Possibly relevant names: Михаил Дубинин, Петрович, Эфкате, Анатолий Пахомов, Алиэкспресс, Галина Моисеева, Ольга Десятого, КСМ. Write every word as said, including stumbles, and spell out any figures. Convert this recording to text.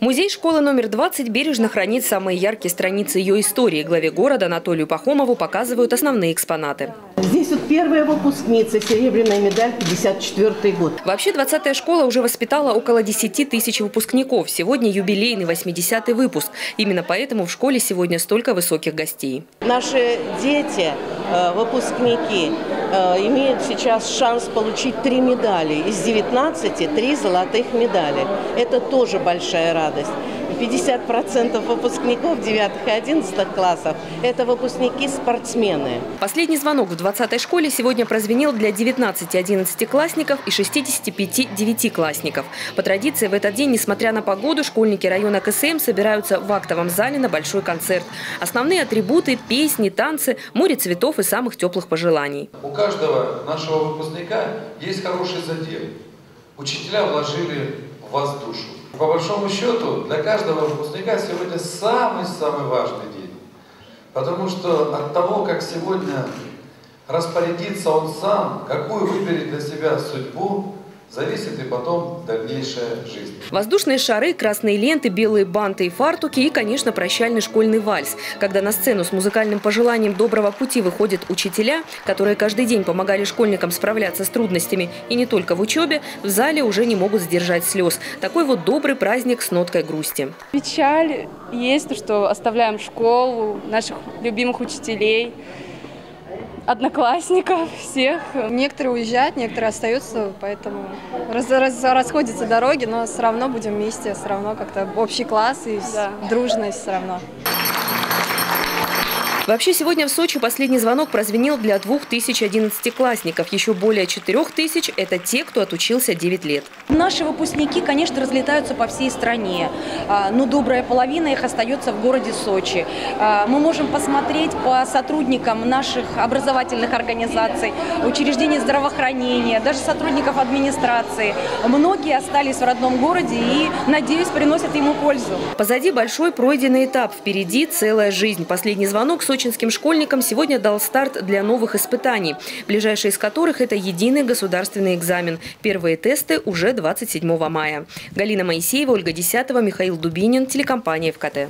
Музей школы номер двадцать бережно хранит самые яркие страницы ее истории. Главе города Анатолию Пахомову показывают основные экспонаты. Здесь вот первая выпускница, серебряная медаль, пятьдесят четвёртый год. Вообще двадцатая школа уже воспитала около десяти тысяч выпускников. Сегодня юбилейный восьмидесятый выпуск. Именно поэтому в школе сегодня столько высоких гостей. Наши дети, выпускники, имеют сейчас шанс получить три медали. Из девятнадцати три золотых медали. Это тоже большая радость. пятьдесят процентов выпускников девятых и одиннадцатых классов – это выпускники-спортсмены. Последний звонок в двадцатой школе сегодня прозвенел для девятнадцати одиннадцатиклассников и шестидесяти пяти девятиклассников. По традиции, в этот день, несмотря на погоду, школьники района КСМ собираются в актовом зале на большой концерт. Основные атрибуты – песни, танцы, море цветов и самых теплых пожеланий. У каждого нашего выпускника есть хороший задел. Учителя вложили в вас душу. По большому счету, для каждого выпускника сегодня самый-самый важный день. Потому что от того, как сегодня распорядится он сам, какую выберет для себя судьбу, зависит и потом дальнейшая жизнь. Воздушные шары, красные ленты, белые банты и фартуки и, конечно, прощальный школьный вальс. Когда на сцену с музыкальным пожеланием доброго пути выходят учителя, которые каждый день помогали школьникам справляться с трудностями и не только в учебе, в зале уже не могут сдержать слез. Такой вот добрый праздник с ноткой грусти. Печаль есть, то, что оставляем школу, наших любимых учителей, одноклассников, всех. Некоторые уезжают, некоторые остаются, поэтому раз, раз, расходятся дороги, но все равно будем вместе, все равно как-то общий класс и да. Дружность все равно. Вообще, сегодня в Сочи последний звонок прозвенел для двух тысяч одиннадцатиклассников. Еще более четырёх тысяч – это те, кто отучился девять лет. Наши выпускники, конечно, разлетаются по всей стране, но добрая половина их остается в городе Сочи. Мы можем посмотреть по сотрудникам наших образовательных организаций, учреждений здравоохранения, даже сотрудников администрации. Многие остались в родном городе и, надеюсь, приносят ему пользу. Позади большой пройденный этап, впереди целая жизнь. Последний звонок – сочинским школьникам сегодня дал старт для новых испытаний, ближайшие из которых это единый государственный экзамен. Первые тесты уже двадцать седьмого мая. Галина Моисеева, Ольга Десятого, Михаил Дубинин, телекомпания «Эфкате».